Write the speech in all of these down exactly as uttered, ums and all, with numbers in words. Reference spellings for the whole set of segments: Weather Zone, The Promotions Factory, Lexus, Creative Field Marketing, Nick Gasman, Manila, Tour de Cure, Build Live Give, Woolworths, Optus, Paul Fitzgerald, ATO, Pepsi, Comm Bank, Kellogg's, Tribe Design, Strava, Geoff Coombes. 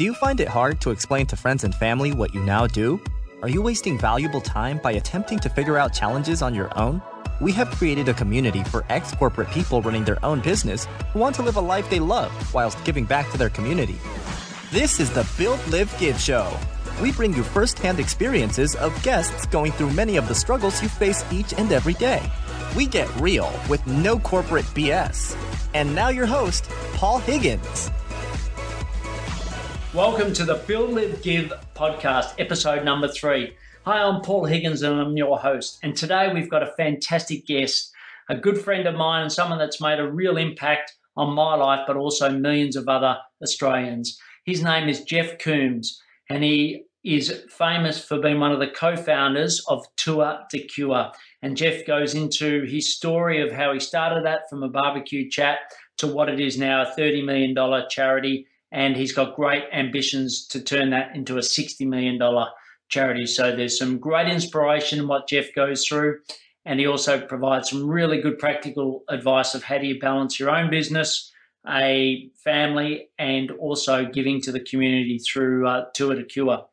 Do you find it hard to explain to friends and family what you now do? Are you wasting valuable time by attempting to figure out challenges on your own? We have created a community for ex-corporate people running their own business who want to live a life they love whilst giving back to their community. This is the Build, Live, Give show. We bring you first-hand experiences of guests going through many of the struggles you face each and every day. We get real with no corporate B S. And now your host, Paul Higgins. Welcome to the Build, Live, Give podcast, episode number three. Hi, I'm Paul Higgins and I'm your host. And today we've got a fantastic guest, a good friend of mine and someone that's made a real impact on my life, but also millions of other Australians. His name is Geoff Coombes and he is famous for being one of the co-founders of Tour de Cure. And Geoff goes into his story of how he started that from a barbecue chat to what it is now, a thirty million dollars charity. And he's got great ambitions to turn that into a sixty million dollars charity. So there's some great inspiration in what Geoff goes through. And he also provides some really good practical advice of how do you balance your own business, a family, and also giving to the community through uh, Tour de Cure.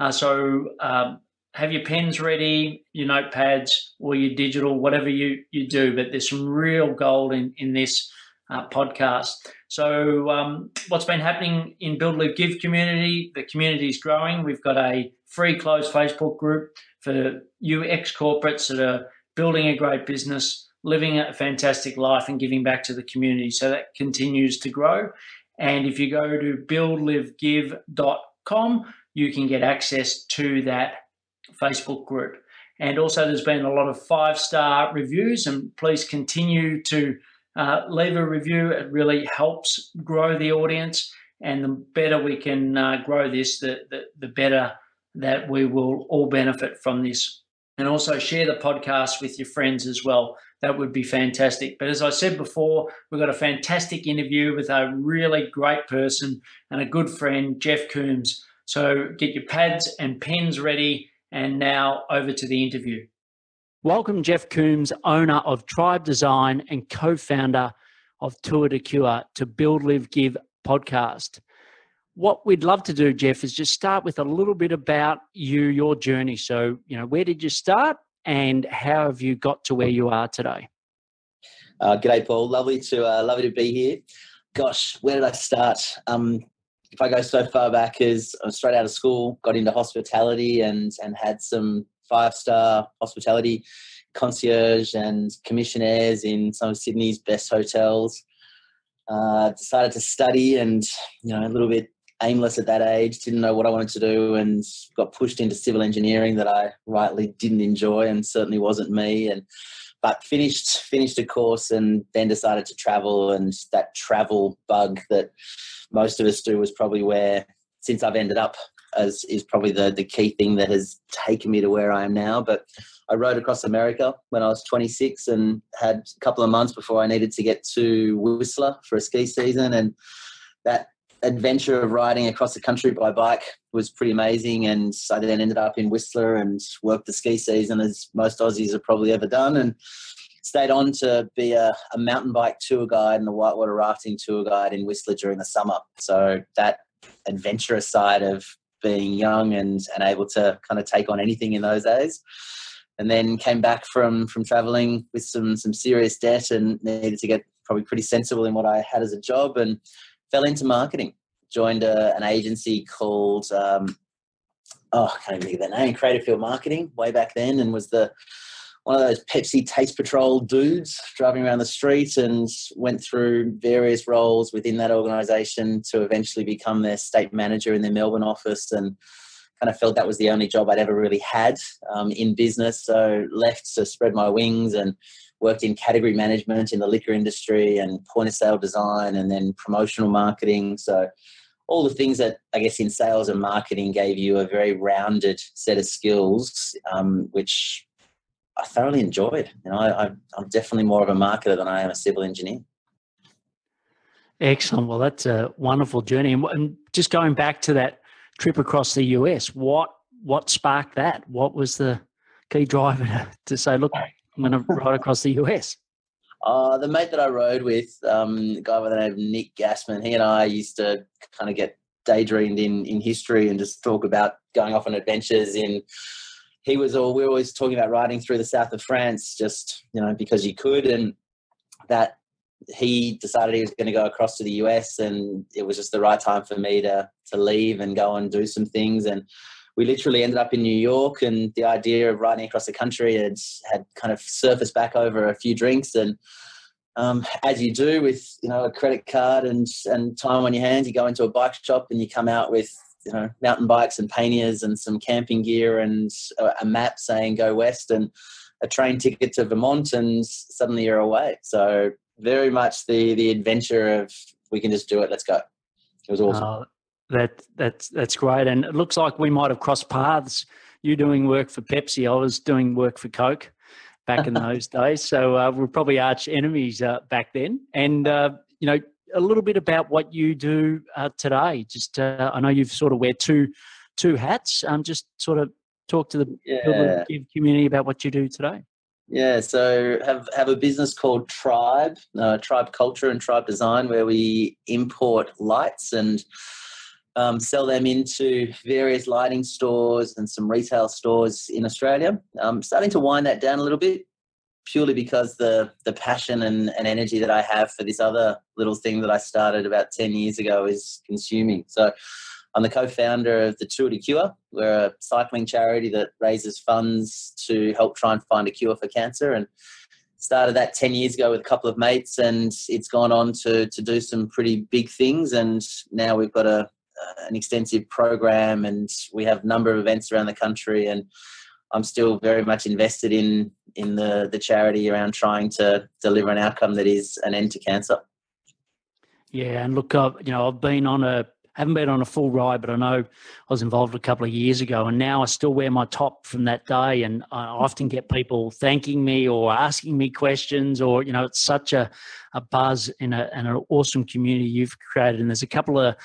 Uh, so um, have your pens ready, your notepads, or your digital, whatever you, you do. But there's some real gold in, in this Uh, podcast. So um, what's been happening in Build, Live, Give community, the community is growing. We've got a free closed Facebook group for you ex-corporates that are building a great business, living a fantastic life and giving back to the community. So that continues to grow. And if you go to build live give dot com, you can get access to that Facebook group. And also there's been a lot of five-star reviews, and please continue to Uh, leave a review. It really helps grow the audience, and the better we can uh, grow this, the, the, the better that we will all benefit from this. And also share the podcast with your friends as well. That would be fantastic. But as I said before, we've got a fantastic interview with a really great person and a good friend, Geoff Coombes. So get your pads and pens ready, and now over to the interview. Welcome, Geoff Coombes, owner of Tribe Design and co-founder of Tour de Cure, to Build, Live, Give podcast. What we'd love to do, Geoff, is just start with a little bit about you, your journey. So, you know, where did you start and how have you got to where you are today? Uh, g'day, Paul. Lovely to, uh, lovely to be here. Gosh, where did I start? Um, if I go so far back as I was straight out of school, got into hospitality and and had some five-star hospitality concierge and commissionaires in some of Sydney's best hotels. Uh, decided to study and, you know, a little bit aimless at that age, didn't know what I wanted to do and got pushed into civil engineering that I rightly didn't enjoy and certainly wasn't me. And but finished finished a course and then decided to travel, and that travel bug that most of us do was probably where, since I've ended up, As is probably the, the key thing that has taken me to where I am now. But I rode across America when I was twenty-six and had a couple of months before I needed to get to Whistler for a ski season. And that adventure of riding across the country by bike was pretty amazing. And I then ended up in Whistler and worked the ski season, as most Aussies have probably ever done, and stayed on to be a, a mountain bike tour guide and a whitewater rafting tour guide in Whistler during the summer. So that adventurous side of being young and, and able to kind of take on anything in those days. And then came back from from traveling with some some serious debt and needed to get probably pretty sensible in what I had as a job, and fell into marketing. Joined a, an agency called, um, oh, I can't even think of their name, Creative Field Marketing, way back then, and was the one of those Pepsi Taste Patrol dudes driving around the street, and went through various roles within that organisation to eventually become their state manager in their Melbourne office, and kind of felt that was the only job I'd ever really had um, in business. So left to spread my wings and worked in category management in the liquor industry and point of sale design and then promotional marketing. So all the things that I guess in sales and marketing gave you a very rounded set of skills, um, which I thoroughly enjoyed. You know, I, I'm definitely more of a marketer than I am a civil engineer. Excellent. Well, that's a wonderful journey. And just going back to that trip across the U S, what what sparked that? What was the key driver to, to say, look, I'm going to ride across the U S? Uh, the mate that I rode with, um, a guy by the name of Nick Gasman, he and I used to kind of get daydreamed in in history and just talk about going off on adventures in. He was all, we were always talking about riding through the south of France, just, you know, because you could, and that he decided he was going to go across to the U S, and it was just the right time for me to to leave and go and do some things. And we literally ended up in New York, and the idea of riding across the country had, had kind of surfaced back over a few drinks. And um, as you do with, you know, a credit card and, and time on your hands, you go into a bike shop and you come out with, you know, mountain bikes and panniers and some camping gear and a map saying go west and a train ticket to Vermont, and suddenly you're away. So very much the the adventure of we can just do it, let's go. It was awesome. Uh, that that's that's great. And it looks like we might have crossed paths. You doing work for Pepsi, I was doing work for Coke back in those days. So uh, we're probably arch enemies uh, back then. And uh, you know, a little bit about what you do uh, today. Just uh, I know you've sort of wear two two hats. Um, just sort of talk to the yeah. community about what you do today. Yeah, so have have a business called Tribe, uh, Tribe Culture and Tribe Design, where we import lights and um, sell them into various lighting stores and some retail stores in Australia. I'm starting to wind that down a little bit, purely because the the passion and, and energy that I have for this other little thing that I started about ten years ago is consuming. So I'm the co-founder of the Tour de Cure. We're a cycling charity that raises funds to help try and find a cure for cancer, and started that ten years ago with a couple of mates, and it's gone on to to do some pretty big things. And now we've got a an extensive program, and we have a number of events around the country, and I'm still very much invested in in the, the charity around trying to deliver an outcome that is an end to cancer. Yeah, and look, I've, you know, I've been on a, haven't been on a full ride, but I know I was involved a couple of years ago, and now I still wear my top from that day, and I often get people thanking me or asking me questions, or, you know, it's such a, a buzz and, a, and an awesome community you've created. And there's a couple of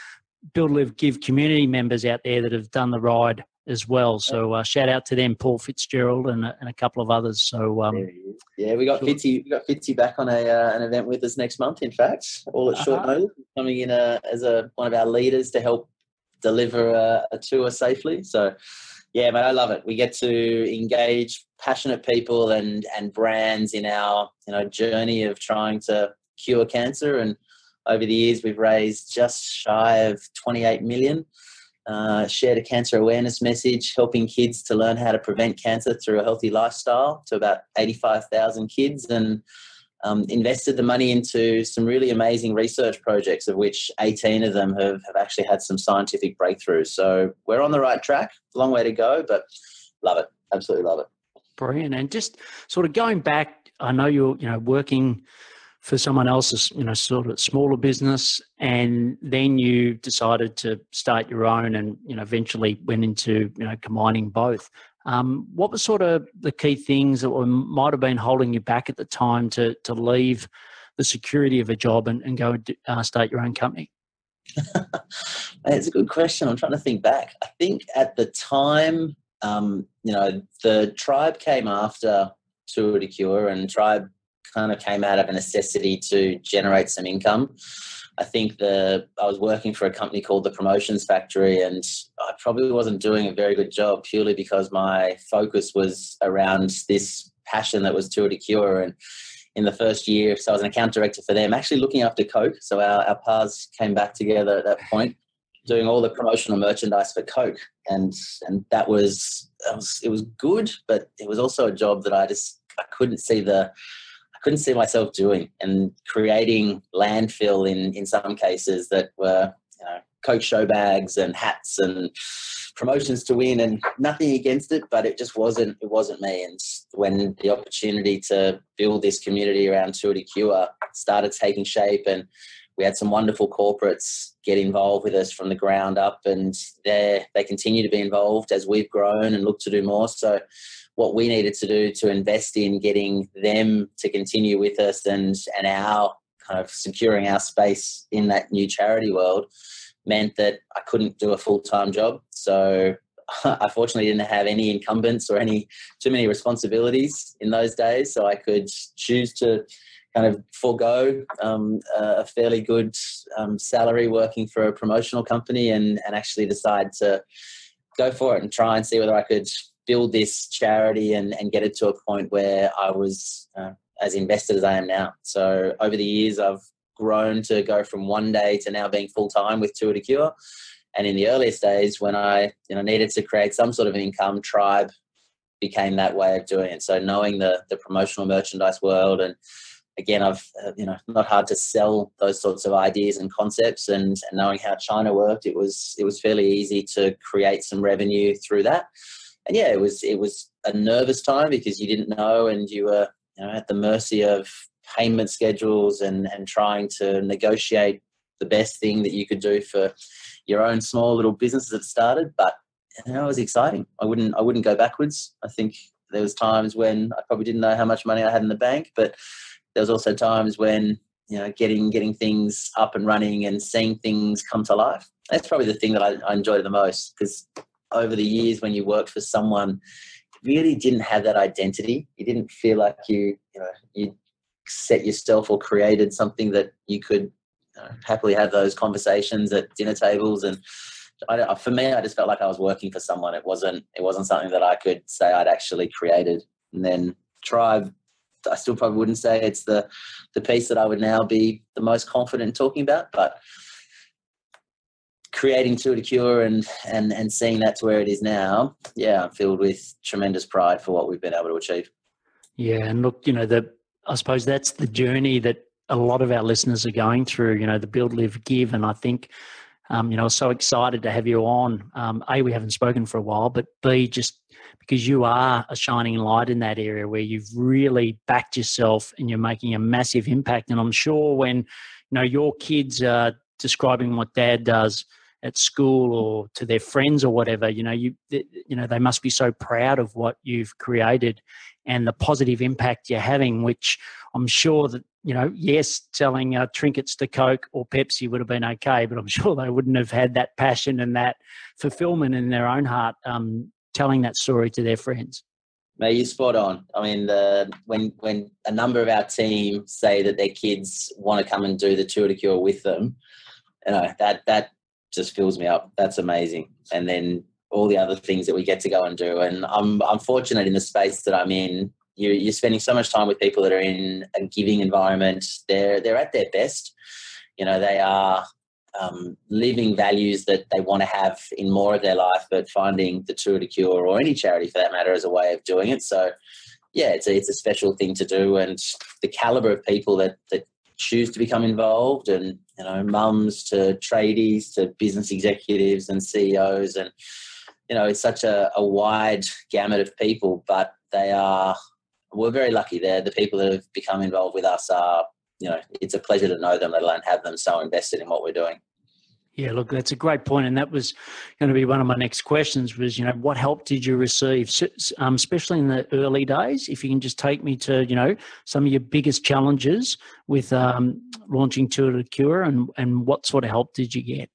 Build, Live, Give community members out there that have done the ride as well, so uh, shout out to them, Paul Fitzgerald and a, and a couple of others. So um, yeah, we got Fitzy, we got Fitzy back on a uh, an event with us next month. In fact, all at short uh-huh. notice, coming in uh, as a one of our leaders to help deliver a, a tour safely. So yeah, mate, I love it. We get to engage passionate people and and brands in our you know journey of trying to cure cancer. And over the years, we've raised just shy of twenty-eight million. Uh, shared a cancer awareness message, helping kids to learn how to prevent cancer through a healthy lifestyle to about eighty-five thousand kids, and um, invested the money into some really amazing research projects, of which eighteen of them have, have actually had some scientific breakthroughs. So we're on the right track, long way to go, but love it, absolutely love it. Brilliant. And just sort of going back, I know you're you know working for someone else's, you know, sort of smaller business, and then you decided to start your own, and you know, eventually went into you know combining both. Um, what were sort of the key things that were, might have been holding you back at the time to to leave the security of a job and, and go and uh, start your own company? It's a good question. I'm trying to think back. I think at the time, um, you know, the Tribe came after Tour de Cure, and Tribe kind of came out of a necessity to generate some income. I think the I was working for a company called The Promotions Factory, and I probably wasn't doing a very good job, purely because my focus was around this passion that was Tour de Cure. And in the first year, so I was an account director for them, actually looking after Coke. So our, our paths came back together at that point, doing all the promotional merchandise for Coke. And and that was, that was it was good, but it was also a job that I just I couldn't see the I couldn't see myself doing, and creating landfill in, in some cases that were, you know, Coke show bags and hats and promotions to win, and nothing against it, but it just wasn't, it wasn't me. And when the opportunity to build this community around Tour de Cure started taking shape, and we had some wonderful corporates get involved with us from the ground up, and they they continue to be involved as we've grown and look to do more. So what we needed to do to invest in getting them to continue with us and, and our kind of securing our space in that new charity world meant that I couldn't do a full-time job. So I fortunately didn't have any incumbents or any too many responsibilities in those days. So I could choose to kind of forego um, a fairly good um, salary working for a promotional company and, and actually decide to go for it and try and see whether I could build this charity and, and get it to a point where I was uh, as invested as I am now. So over the years, I've grown to go from one day to now being full-time with Tour de Cure. And in the earliest days when I you know, needed to create some sort of income, Tribe became that way of doing it. So knowing the, the promotional merchandise world, and again, I've, uh, you know, not hard to sell those sorts of ideas and concepts, and, and knowing how China worked, it was, it was fairly easy to create some revenue through that. And yeah, it was, it was a nervous time because you didn't know, and you were you know, at the mercy of payment schedules and, and trying to negotiate the best thing that you could do for your own small little businesses that started. But you know, it was exciting. I wouldn't, I wouldn't go backwards. I think there was times when I probably didn't know how much money I had in the bank, but there was also times when, you know, getting, getting things up and running and seeing things come to life. That's probably the thing that I, I enjoyed the most, because over the years when you worked for someone, you really didn't have that identity. You didn't feel like you, you know, you set yourself or created something that you could Uh, happily have those conversations at dinner tables. And I, for me, I just felt like I was working for someone. It wasn't, it wasn't something that I could say I'd actually created. And then Tribe, I still probably wouldn't say it's the, the piece that I would now be the most confident in talking about, but creating Tour de Cure and, and, and seeing that to where it is now, yeah, I'm filled with tremendous pride for what we've been able to achieve. Yeah. And look, you know, the, I suppose that's the journey that a lot of our listeners are going through, you know, the build, live, give. And I think, um, you know, so excited to have you on. Um, A, we haven't spoken for a while, but B, just because you are a shining light in that area where you've really backed yourself and you're making a massive impact. And I'm sure when, you know, your kids are describing what dad does at school or to their friends or whatever, you know, you, you know, they must be so proud of what you've created and the positive impact you're having, which I'm sure that, you know, yes, selling uh, trinkets to Coke or Pepsi would have been okay, but I'm sure they wouldn't have had that passion and that fulfillment in their own heart, um, telling that story to their friends. Mate, you're spot on. I mean, uh, when when a number of our team say that their kids want to come and do the Tour de Cure with them, you know, that that just fills me up. That's amazing. And then all the other things that we get to go and do. And I'm, I'm fortunate in the space that I'm in. You're, you're spending so much time with people that are in a giving environment. They're they're at their best. You know, they are um, living values that they want to have in more of their life, but finding the Tour de Cure or any charity for that matter as a way of doing it. So, yeah, it's a, it's a special thing to do. And the calibre of people that, that choose to become involved, and, you know, mums to tradies to business executives and C E Os. And, you know, it's such a, a wide gamut of people, but they are... we're very lucky there. The people that have become involved with us are, you know, it's a pleasure to know them, let alone have them so invested in what we're doing. Yeah, look, that's a great point. And that was going to be one of my next questions was, you know, what help did you receive, um, especially in the early days? If you can just take me to, you know, some of your biggest challenges with um, launching Tour de Cure, and, and what sort of help did you get?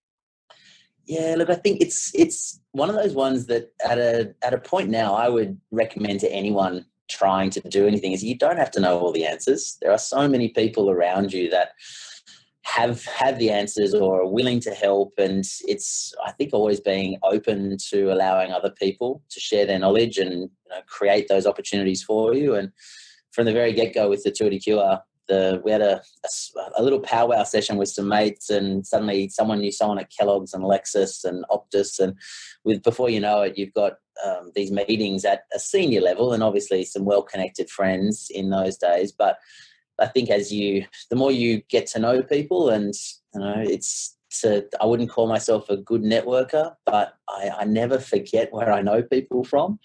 Yeah, look, I think it's it's one of those ones that at a at a point now I would recommend to anyone trying to do anything is you don't have to know all the answers. There are so many people around you that have have the answers or are willing to help, and it's I think always being open to allowing other people to share their knowledge and, you know, create those opportunities for you. And from the very get-go with the Tour de Cure, the we had a, a, a little powwow session with some mates, and suddenly someone knew someone at Kellogg's and Lexus and Optus, and with before you know it, you've got Um, these meetings at a senior level, and obviously some well-connected friends in those days. But I think as you, the more you get to know people, and you know, it's, it's a, I wouldn't call myself a good networker, but I, I never forget where I know people from,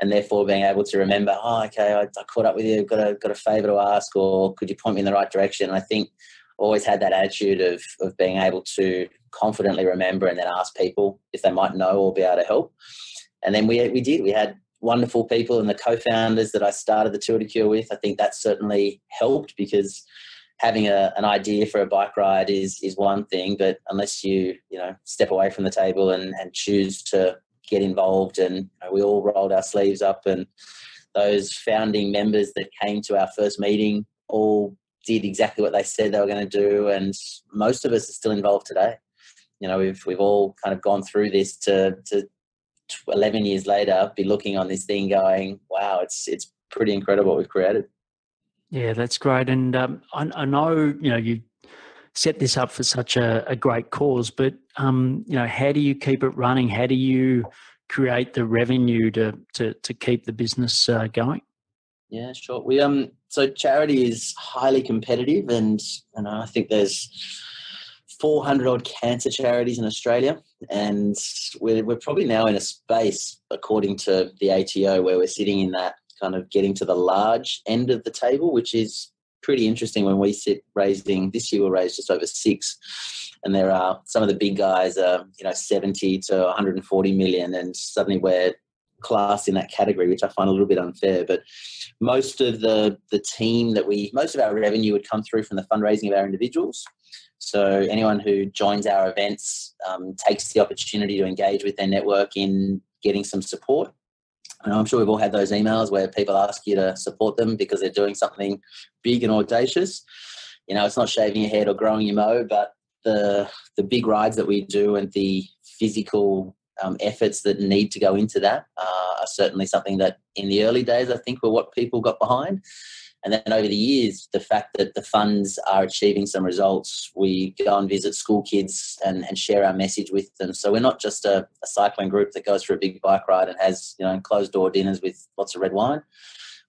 and therefore being able to remember, oh, okay, I, I caught up with you, I've got a got a favour to ask, or could you point me in the right direction? And I think I always had that attitude of of being able to confidently remember and then ask people if they might know or be able to help. And then we we did. We had wonderful people, and the co-founders that I started the Tour de Cure with, I think that certainly helped, because having a, an idea for a bike ride is is one thing, but unless you you know step away from the table and, and choose to get involved, and you know, we all rolled our sleeves up, and those founding members that came to our first meeting all did exactly what they said they were going to do, and most of us are still involved today. You know, we've we've all kind of gone through this to to eleven years later, be looking on this thing going, wow, it's it's pretty incredible what we've created. Yeah, that's great. And um, I, I know, you know, you set this up for such a, a great cause, but, um, you know, how do you keep it running? How do you create the revenue to to, to keep the business uh, going? Yeah, sure. We um so charity is highly competitive, and and I think there's four hundred odd cancer charities in Australia, and we're we're probably now in a space, according to the A T O, where we're sitting in that kind of getting to the large end of the table, which is pretty interesting. When we sit raising this year, we'll raise just over six, and there are some of the big guys are you know seventy to one hundred forty million, and suddenly we're class in that category, which I find a little bit unfair. But most of the the team that we most of our revenue would come through from the fundraising of our individuals. So anyone who joins our events um, takes the opportunity to engage with their network in getting some support. And I'm sure we've all had those emails where people ask you to support them because they're doing something big and audacious. You know, it's not shaving your head or growing your mow, but the the big rides that we do and the physical Um, efforts that need to go into that uh, are certainly something that in the early days I think were what people got behind, and then over the years the fact that the funds are achieving some results, we go and visit school kids and, and share our message with them. So we're not just a, a cycling group that goes for a big bike ride and has you know closed door dinners with lots of red wine.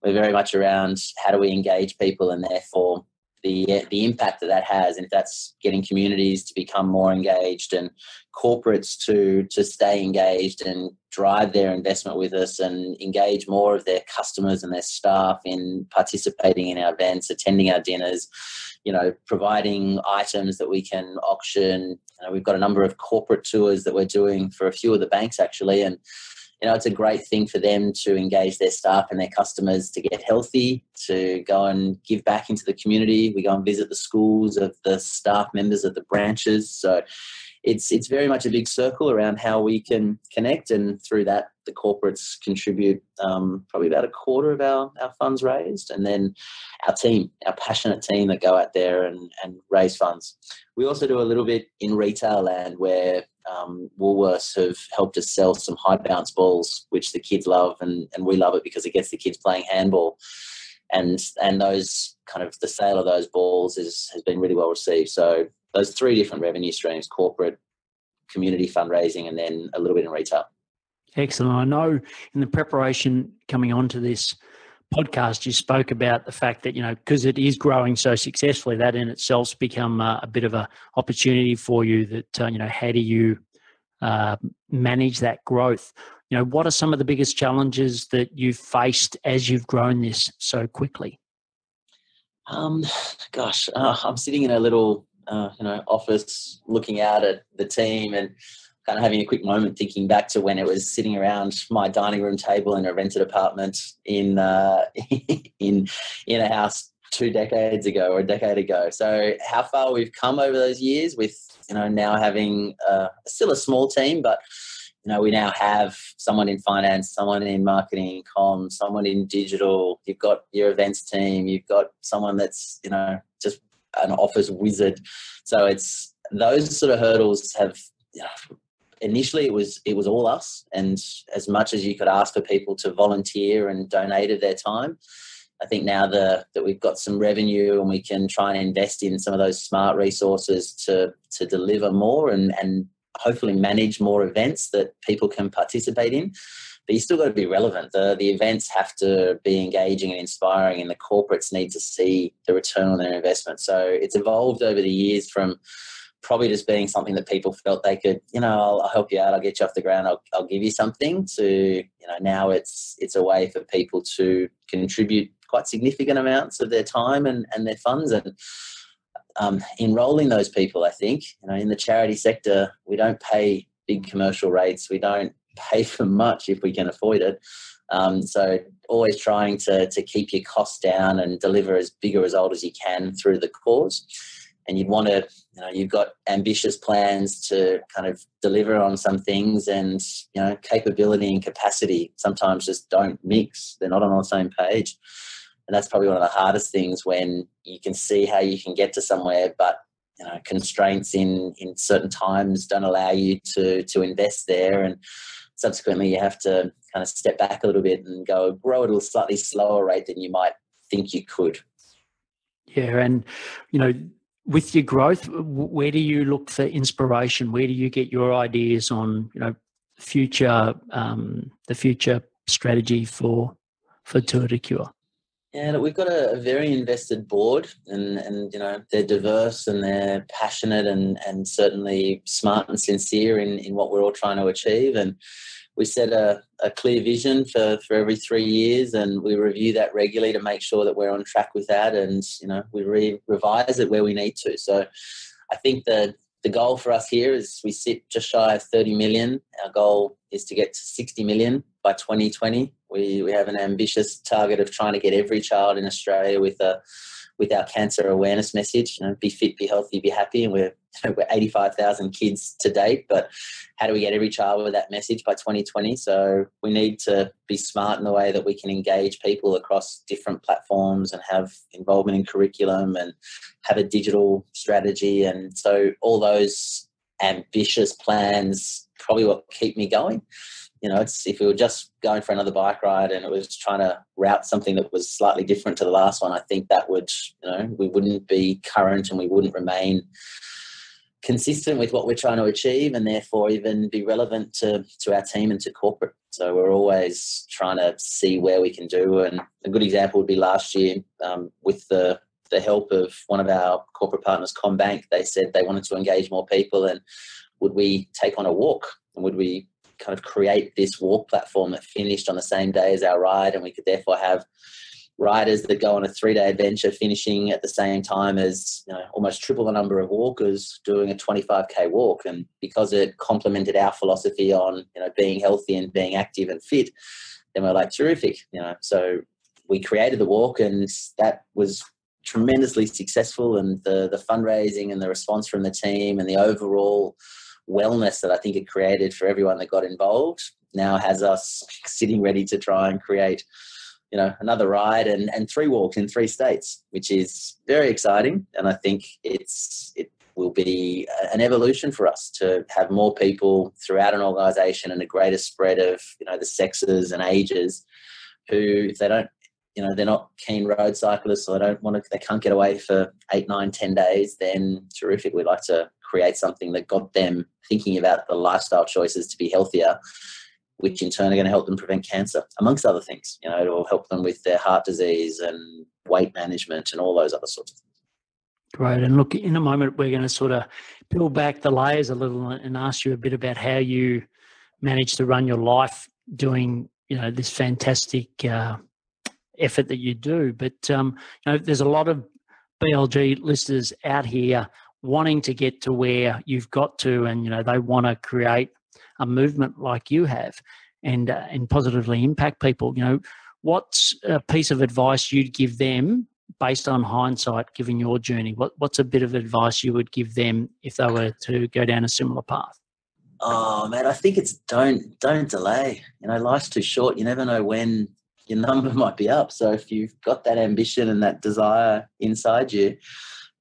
We're very much around how do we engage people, and therefore the the impact that that has, and if that's getting communities to become more engaged and corporates to to stay engaged and drive their investment with us and engage more of their customers and their staff in participating in our events, attending our dinners, you know, providing items that we can auction. You know, we've got a number of corporate tours that we're doing for a few of the banks actually, and you know, it's a great thing for them to engage their staff and their customers to get healthy, to go and give back into the community. We go and visit the schools of the staff members of the branches. So it's it's very much a big circle around how we can connect, and through that the corporates contribute um, probably about a quarter of our, our funds raised, and then our team, our passionate team that go out there and, and raise funds. We also do a little bit in retail land where Um, Woolworths have helped us sell some high bounce balls, which the kids love, and, and we love it because it gets the kids playing handball, and and those kind of the sale of those balls is, has been really well received. So those three different revenue streams: corporate, community fundraising, and then a little bit in retail. Excellent. I know in the preparation coming onto this podcast, you spoke about the fact that, you know, because it is growing so successfully, that in itself's become a, a bit of an opportunity for you that, uh, you know, how do you uh, manage that growth? You know, what are some of the biggest challenges that you've faced as you've grown this so quickly? Um, gosh, uh, I'm sitting in a little, uh, you know, office looking out at the team and kind of having a quick moment thinking back to when it was sitting around my dining room table in a rented apartment in uh, in in a house two decades ago or a decade ago. So how far we've come over those years with, you know, now having uh, still a small team, but, you know, we now have someone in finance, someone in marketing, comm, someone in digital. You've got your events team. You've got someone that's, you know, just an office wizard. So it's those sort of hurdles have, you know, initially it was it was all us, and as much as you could ask for people to volunteer and donate of their time, I think now the, that we've got some revenue and we can try and invest in some of those smart resources to to deliver more and, and hopefully manage more events that people can participate in. But you still got to be relevant. The, the events have to be engaging and inspiring, and the corporates need to see the return on their investment. So it's evolved over the years from probably just being something that people felt they could, you know, I'll, I'll help you out, I'll get you off the ground, I'll, I'll give you something, to, you know, now it's it's a way for people to contribute quite significant amounts of their time and, and their funds, and um, enrolling those people, I think. You know, in the charity sector, we don't pay big commercial rates, we don't pay for much if we can afford it. Um, so always trying to, to keep your costs down and deliver as big a result as you can through the cause. And you'd want to, you know, you've got ambitious plans to kind of deliver on some things, and, you know, capability and capacity sometimes just don't mix. They're not on the same page. And that's probably one of the hardest things, when you can see how you can get to somewhere, but you know, constraints in, in certain times don't allow you to, to invest there. And subsequently you have to kind of step back a little bit and go grow at a slightly slower rate than you might think you could. Yeah. And, you know, with your growth, where do you look for inspiration? Where do you get your ideas on, you know, future, um, the future strategy for, for Tour de Cure? Yeah, we've got a, a very invested board, and, and, you know, they're diverse and they're passionate and, and certainly smart and sincere in, in what we're all trying to achieve. And we set a, a clear vision for, for every three years and we review that regularly to make sure that we're on track with that, and, you know, we re- revise it where we need to. So I think that the goal for us here is we sit just shy of thirty million. Our goal is to get to sixty million by twenty twenty. We we have an ambitious target of trying to get every child in Australia with a with our cancer awareness message. You know, be fit, be healthy, be happy. And we're we're eighty-five thousand kids to date, but how do we get every child with that message by twenty twenty? So we need to be smart in the way that we can engage people across different platforms and have involvement in curriculum and have a digital strategy. And so all those ambitious plans probably what keep me going. You know, it's, if we were just going for another bike ride and it was trying to route something that was slightly different to the last one, I think that would, you know, we wouldn't be current and we wouldn't remain consistent with what we're trying to achieve, and therefore even be relevant to, to our team and to corporate. So we're always trying to see where we can do. And a good example would be last year um, with the, the help of one of our corporate partners, Comm Bank. They said they wanted to engage more people, and would we take on a walk, and would we kind of create this walk platform that finished on the same day as our ride, and we could therefore have riders that go on a three-day adventure finishing at the same time as, you know, almost triple the number of walkers doing a twenty-five K walk. And because it complemented our philosophy on, you know, being healthy and being active and fit, then we're like, terrific, you know. So we created the walk, and that was tremendously successful, and the the fundraising and the response from the team and the overall wellness that I think it created for everyone that got involved now has us sitting ready to try and create, you know, another ride and, and three walks in three states, which is very exciting. And I think it's it will be an evolution for us to have more people throughout an organisation and a greater spread of, you know, the sexes and ages who, if they don't, you know, they're not keen road cyclists, or they don't want to, they can't get away for eight, nine, ten days, then terrific. We'd like to create something that got them thinking about the lifestyle choices to be healthier, which in turn are going to help them prevent cancer, amongst other things. You know, it will help them with their heart disease and weight management and all those other sorts of things. Great. And look, in a moment, we're going to sort of peel back the layers a little and ask you a bit about how you manage to run your life doing, you know, this fantastic uh, effort that you do. But, um, you know, there's a lot of B L G listeners out here wanting to get to where you've got to, and, you know, they want to create a movement like you have and uh, and positively impact people. You know, what's a piece of advice you'd give them based on hindsight, given your journey? What What's a bit of advice you would give them if they were to go down a similar path? Oh, man, I think it's don't don't delay. You know, life's too short. You never know when your number might be up. So if you've got that ambition and that desire inside you,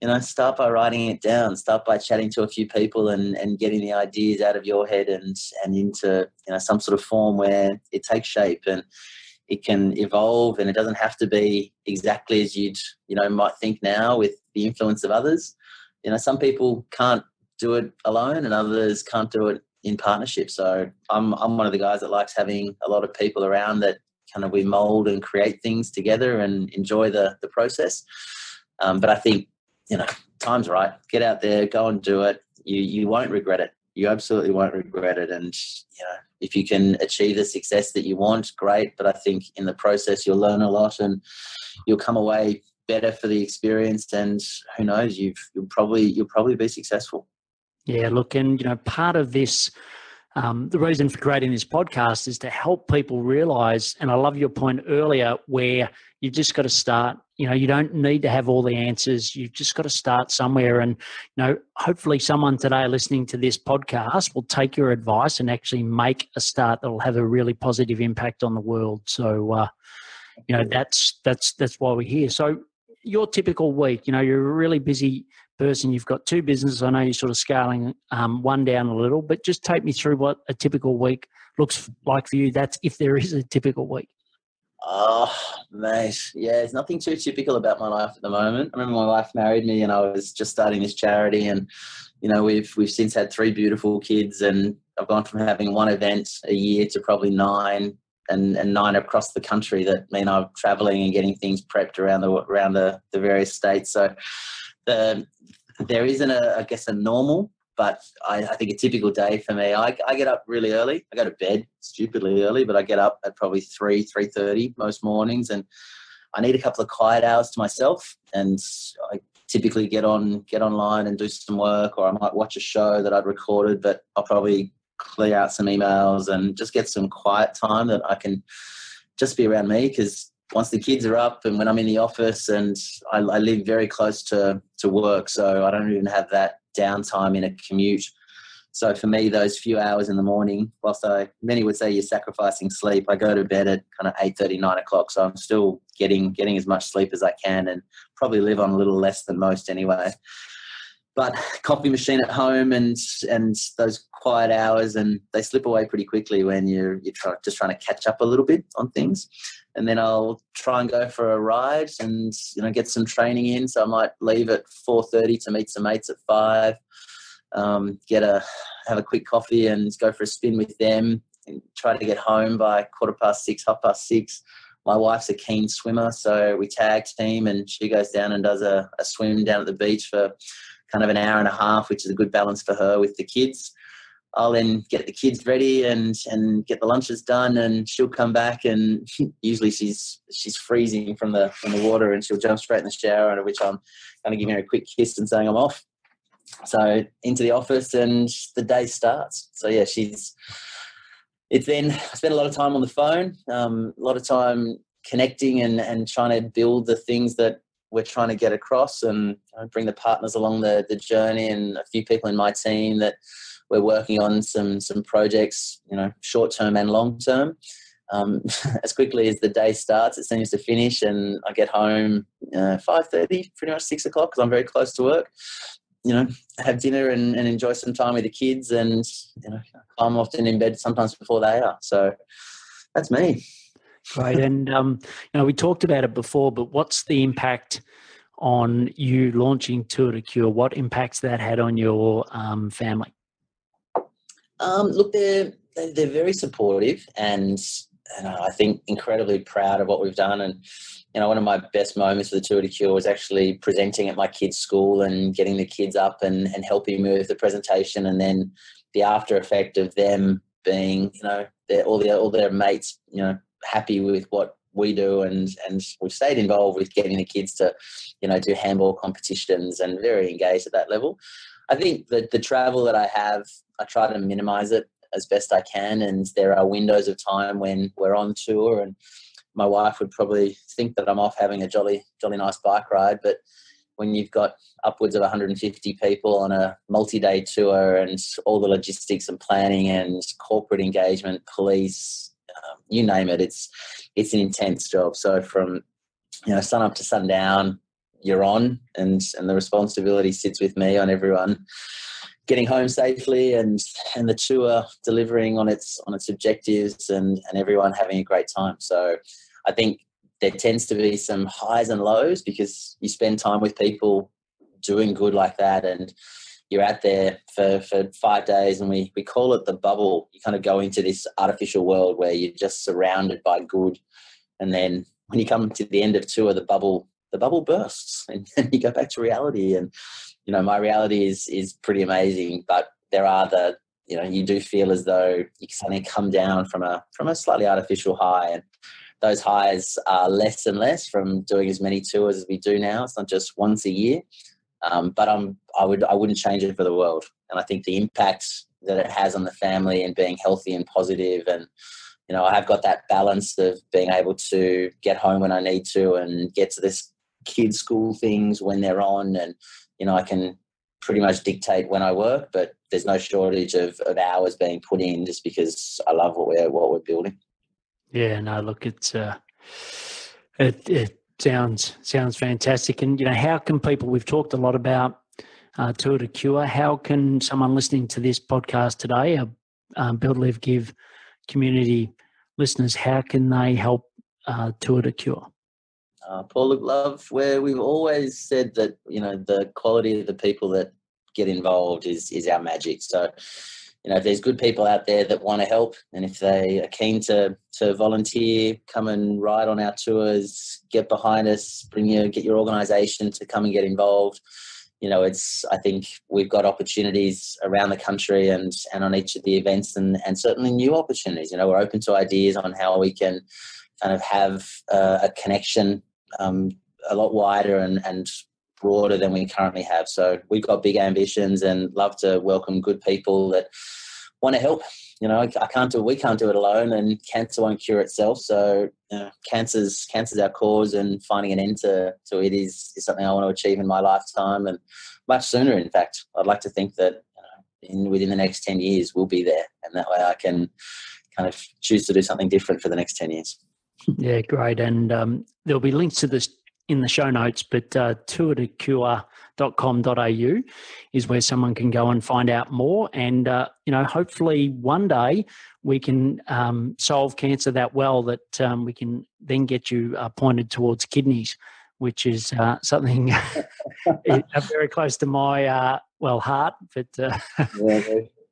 you know, start by writing it down, start by chatting to a few people and, and getting the ideas out of your head and, and into, you know, some sort of form where it takes shape and it can evolve, and it doesn't have to be exactly as you'd, you know, might think now with the influence of others. You know, some people can't do it alone and others can't do it in partnership. So I'm, I'm one of the guys that likes having a lot of people around that kind of we mold and create things together and enjoy the, the process. Um, but I think, you know, time's right. Get out there, go and do it. You you won't regret it. You absolutely won't regret it. And, you know, if you can achieve the success that you want, great. But I think in the process, you'll learn a lot and you'll come away better for the experience. And who knows, you've, you'll probably you'll probably be successful. Yeah, look, and, you know, part of this, um, the reason for creating this podcast is to help people realize, and I love your point earlier, where you've just got to start. You know, you don't need to have all the answers. You've just got to start somewhere. And, you know, hopefully someone today listening to this podcast will take your advice and actually make a start that will have a really positive impact on the world. So, uh, you know, that's that's that's why we're here. So your typical week, you know, you're a really busy person. You've got two businesses. I know you're sort of scaling um, one down a little, but just take me through what a typical week looks like for you. That's if there is a typical week. Oh, mate. Yeah, there's nothing too typical about my life at the moment. I remember my wife married me and I was just starting this charity, and, you know, we've we've since had three beautiful kids, and I've gone from having one event a year to probably nine and, and nine across the country that mean I'm traveling and getting things prepped around the around the, the various states. So the, there isn't, a, I guess, a normal, but I, I think a typical day for me, I, I get up really early. I go to bed stupidly early, but I get up at probably three, three thirty most mornings, and I need a couple of quiet hours to myself, and I typically get on, get online and do some work, or I might watch a show that I'd recorded, but I'll probably clear out some emails and just get some quiet time that I can just be around me, because once the kids are up and when I'm in the office, and I, I live very close to, to work, so I don't even have that downtime in a commute. So for me, those few hours in the morning, whilst I, many would say you're sacrificing sleep, I go to bed at kind of eight thirty, nine o'clock. So I'm still getting getting as much sleep as I can, and probably live on a little less than most anyway. But coffee machine at home and and those quiet hours, and they slip away pretty quickly when you're, you're try, just trying to catch up a little bit on things. And then I'll try and go for a ride and, you know, get some training in. So I might leave at four thirty to meet some mates at five, um, get a have a quick coffee and go for a spin with them, and try to get home by quarter past six, half past six. My wife's a keen swimmer, so we tag team, and she goes down and does a, a swim down at the beach for kind of an hour and a half, which is a good balance for her with the kids. I'll then get the kids ready and, and get the lunches done, and she'll come back, and usually she's she's freezing from the from the water, and she'll jump straight in the shower, and which I'm kind of giving her a quick kiss and saying I'm off. So into the office, and the day starts. So yeah, she's it's then I spend a lot of time on the phone, um, a lot of time connecting and, and trying to build the things that we're trying to get across, and bring the partners along the, the journey, and a few people in my team that we're working on some, some projects, you know, short-term and long-term. Um, as quickly as the day starts, it seems to finish, and I get home uh, five thirty, pretty much six o'clock, because I'm very close to work. You know, have dinner and, and enjoy some time with the kids, and, you know, I'm often in bed sometimes before they are. So that's me. Great. And, um, you know, we talked about it before, but what's the impact on you launching Tour de Cure? What impacts that had on your um, family? Um, look, they're, they're very supportive, and, and I think incredibly proud of what we've done. And, you know, one of my best moments for the Tour de Cure was actually presenting at my kids' school and getting the kids up and, and helping with the presentation, and then the after effect of them being, you know, their, all, their, all their mates, you know, happy with what we do, and and we've stayed involved with getting the kids to, you know, do handball competitions, and very engaged at that level. I think that the travel that I have, I try to minimize it as best I can, and there are windows of time when we're on tour, and my wife would probably think that I'm off having a jolly jolly nice bike ride, but when you've got upwards of one hundred fifty people on a multi-day tour, and all the logistics and planning and corporate engagement, police, Um, you name it, it's it's an intense job. So from, you know, sun up to sundown, you're on, and and the responsibility sits with me on everyone getting home safely, and and the tour delivering on its on its objectives, and and everyone having a great time. So I think there tends to be some highs and lows, because you spend time with people doing good like that, and you're out there for, for five days and we, we call it the bubble. You kind of go into this artificial world where you're just surrounded by good. And then when you come to the end of tour, the bubble, the bubble bursts, and, and you go back to reality. And, you know, my reality is, is pretty amazing, but there are the, you know, you do feel as though you suddenly come down from a, from a slightly artificial high, and those highs are less and less from doing as many tours as we do now. It's not just once a year. Um, but I'm, I would, I wouldn't change it for the world. And I think the impact that it has on the family, and being healthy and positive, and, you know, I have got that balance of being able to get home when I need to, and get to this kids' school things when they're on. And, you know, I can pretty much dictate when I work, but there's no shortage of, of hours being put in, just because I love what we're, what we're building. Yeah, no, look, it's, uh, It, it sounds sounds fantastic. And, you know, how can people, we've talked a lot about uh, Tour de Cure, how can someone listening to this podcast today, our um, Build, Live, Give community listeners, how can they help uh, Tour de Cure? Uh, Paul, look, love, where we've always said that, you know, the quality of the people that get involved is is our magic. So, you know, if there's good people out there that want to help, and if they are keen to to volunteer, come and ride on our tours, get behind us, bring your get your organisation to come and get involved. You know, it's, I think we've got opportunities around the country and and on each of the events, and and certainly new opportunities. You know, we're open to ideas on how we can kind of have uh, a connection um, a lot wider and and. broader than we currently have. So we've got big ambitions and love to welcome good people that want to help. You know, I can't do we can't do it alone, and cancer won't cure itself. So you know, cancer's cancer's our cause, and finding an end to, to it is, is something I want to achieve in my lifetime, and much sooner. In fact, I'd like to think that you know, in, within the next ten years we'll be there, and that way I can kind of choose to do something different for the next ten years. Yeah, great. And um, there'll be links to this in the show notes, but uh, tour de cure dot com dot a u is where someone can go and find out more. And, uh, you know, hopefully one day we can um, solve cancer that well that um, we can then get you uh, pointed towards kidneys, which is uh, something very close to my, uh, well, heart. But, uh, yeah,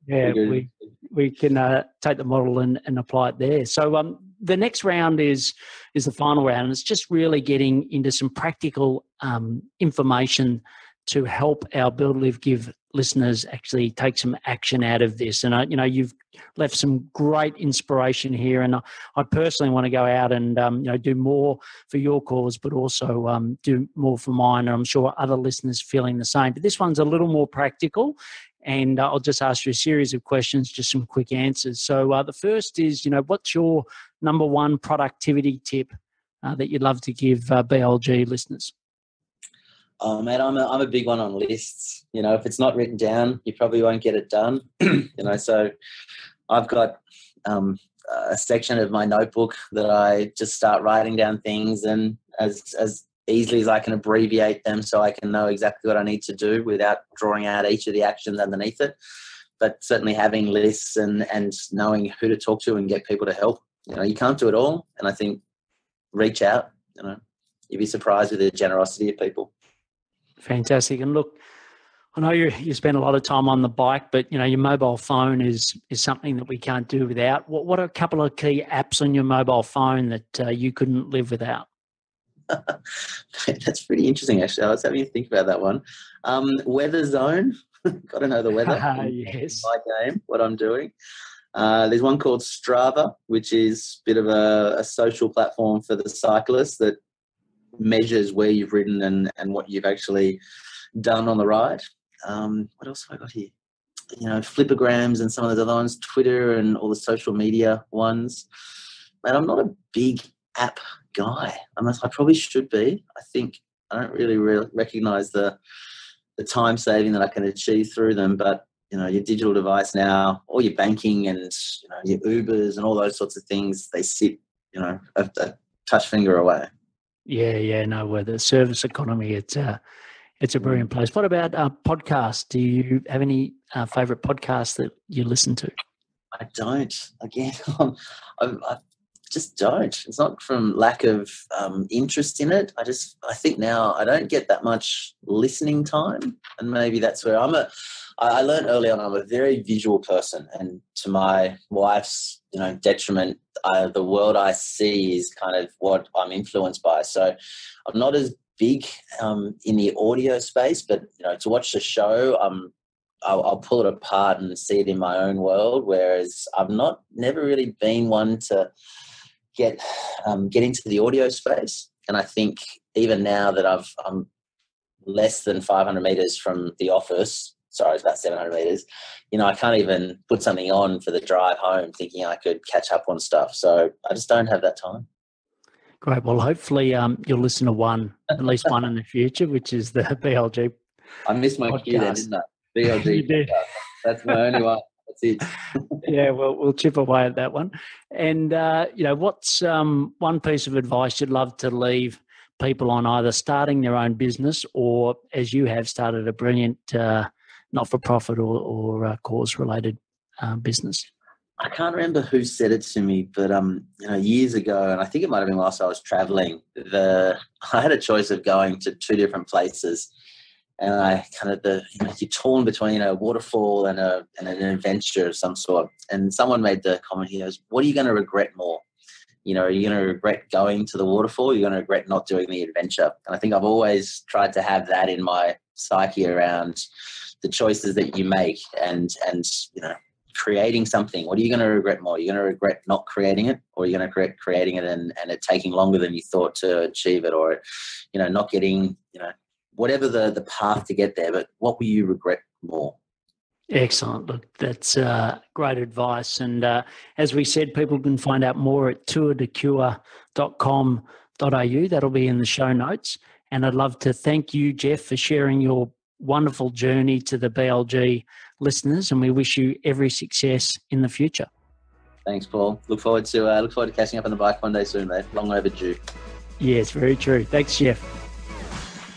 yeah we we can uh, take the model and, and apply it there. So, um, the next round is is the final round, and it's just really getting into some practical um, information to help our Build, Live, Give listeners actually take some action out of this. And, I, you know, you've left some great inspiration here, and I, I personally want to go out and, um, you know, do more for your cause, but also um, do more for mine, and I'm sure other listeners feeling the same. But this one's a little more practical, and uh, I'll just ask you a series of questions, just some quick answers. So uh, the first is, you know, what's your number one productivity tip uh, that you'd love to give uh, B L G listeners? Oh, mate, I'm a, I'm a big one on lists. You know, if it's not written down, you probably won't get it done. You know, so I've got um, a section of my notebook that I just start writing down things, and as as easily as I can abbreviate them so I can know exactly what I need to do without drawing out each of the actions underneath it. But certainly having lists and, and knowing who to talk to and get people to help. You know, you can't do it all, and I think reach out. You know, you'd be surprised with the generosity of people. Fantastic. And look, I know you you spend a lot of time on the bike, but you know, your mobile phone is is something that we can't do without. What what are a couple of key apps on your mobile phone that uh, you couldn't live without? That's pretty interesting, actually. I was having to think about that one. Um, Weather Zone. Got to know the weather. Uh, yes. My game, what I'm doing. Uh, there's one called Strava, which is a bit of a, a social platform for the cyclists that measures where you've ridden and, and what you've actually done on the ride. Um, what else have I got here? You know, Flippergrams and some of those other ones, Twitter and all the social media ones. Man, I'm not a big app guy. I must, I probably should be. I think I don't really re- recognise the the time saving that I can achieve through them, but you know, your digital device now, all your banking and you know, your Ubers and all those sorts of things, they sit, you know, a, a touch finger away. Yeah, yeah, no, where the service economy, it's uh, it's a brilliant place. What about uh, podcasts? Do you have any uh, favourite podcasts that you listen to? I don't. Again, I'm, I, I just don't. It's not from lack of um, interest in it. I just, I think now I don't get that much listening time, and maybe that's where I'm a. I learned early on I'm a very visual person, and to my wife's, you know, detriment, I, the world I see is kind of what I'm influenced by. So I'm not as big um, in the audio space, but you know, to watch the show, um, I'll, I'll pull it apart and see it in my own world. Whereas I've not never really been one to get um, get into the audio space, and I think even now that I've I'm less than five hundred meters from the office. Sorry, it's about seven hundred metres. You know, I can't even put something on for the drive home thinking I could catch up on stuff. So I just don't have that time. Great. Well, hopefully um, you'll listen to one, at least one in the future, which is the B L G. I missed my podcast. Cue there, didn't I? B L G. You did. That's my only one. it. Yeah, well, we'll chip away at that one. And, uh, you know, what's um, one piece of advice you'd love to leave people on either starting their own business or, as you have, started a brilliant uh, not-for-profit or, or uh, cause-related uh, business? I can't remember who said it to me, but um, you know, years ago, and I think it might have been whilst I was travelling, the I had a choice of going to two different places, and I kind of the you know, you're torn between a waterfall and a and an adventure of some sort. And someone made the comment, he goes, "What are you going to regret more? You know, are you going to regret going to the waterfall? You're going to regret not doing the adventure." And I think I've always tried to have that in my psyche around the choices that you make, and and you know. Creating something, what are you going to regret more? You're going to regret not creating it, or you're going to regret creating it and, and it taking longer than you thought to achieve it, or you know, not getting, you know, whatever the the path to get there, but what will you regret more? Excellent. Look, that's uh great advice. And uh as we said, people can find out more at tour de cure dot com dot a u. That'll be in the show notes. And I'd love to thank you, Geoff, for sharing your wonderful journey to the B L G listeners, and we wish you every success in the future. Thanks, Paul. Look forward to uh, look forward to catching up on the bike one day soon, mate. Long overdue. Yes, very true. Thanks, Geoff.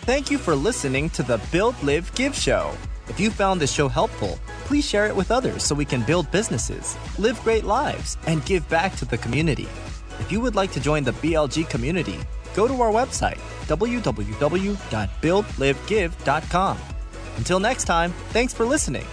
Thank you for listening to the Build, Live, Give show. If you found this show helpful, please share it with others so we can build businesses, live great lives, and give back to the community. If you would like to join the B L G community, go to our website, w w w dot build live give dot com. Until next time, thanks for listening.